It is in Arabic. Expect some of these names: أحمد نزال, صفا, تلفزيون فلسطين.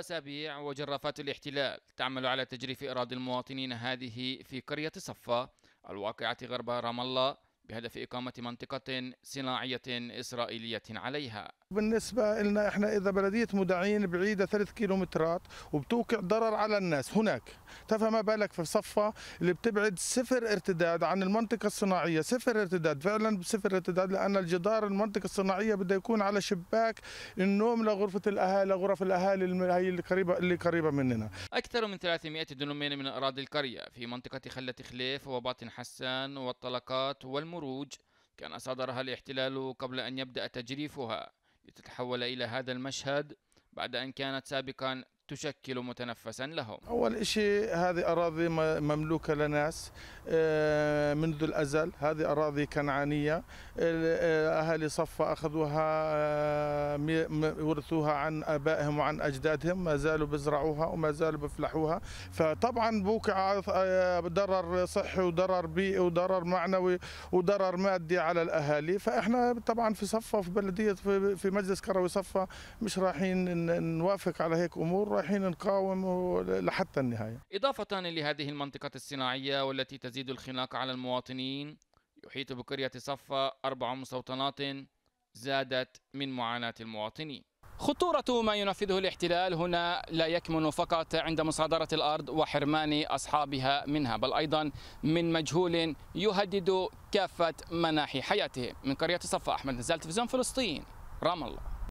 أسابيع وجرافات الاحتلال تعمل على تجريف إراده المواطنين هذه في قرية صفا الواقعة غرب رام الله بهدف إقامة منطقة صناعية إسرائيلية عليها. بالنسبة لنا احنا اذا بلدية مدعين بعيدة 3 كيلومترات وبتوقع ضرر على الناس هناك، فما بالك في صفا اللي بتبعد 0 ارتداد عن المنطقة الصناعية، 0 ارتداد، فعلا 0 ارتداد، لأن الجدار المنطقة الصناعية بده يكون على شباك النوم لغرفة الأهالي، لغرف الأهالي هي اللي قريبة مننا. أكثر من 300 دنمين من أراضي القرية في منطقة خلة خليف وباطن حسان والطلقات والمروج كان صادرها الاحتلال قبل أن يبدأ تجريفها، لتتحول إلى هذا المشهد بعد أن كانت سابقا تشكل متنفسا لهم. أول شيء هذه أراضي مملوكة لناس منذ الأزل، هذه أراضي كنعانية، أهالي صفا أخذوها ورثوها عن أبائهم وعن أجدادهم، ما زالوا بزرعوها وما زالوا بفلحوها، فطبعا بوقع ضرر صحي وضرر بيئي وضرر معنوي وضرر مادي على الأهالي. فإحنا طبعا في صفا في بلدية في مجلس كروي صفا مش رايحين نوافق على هيك أمور، رايحين نقاوم لحتى النهاية. إضافة لهذه المنطقة الصناعية والتي تزيد الخناق على المواطنين، يحيط بقرية صفا 4 مستوطنات زادت من معاناة المواطنين. خطورة ما ينفذه الاحتلال هنا لا يكمن فقط عند مصادرة الأرض وحرمان أصحابها منها، بل أيضا من مجهول يهدد كافة مناحي حياته. من قرية صفا، أحمد نزال، تلفزيون فلسطين، رام الله.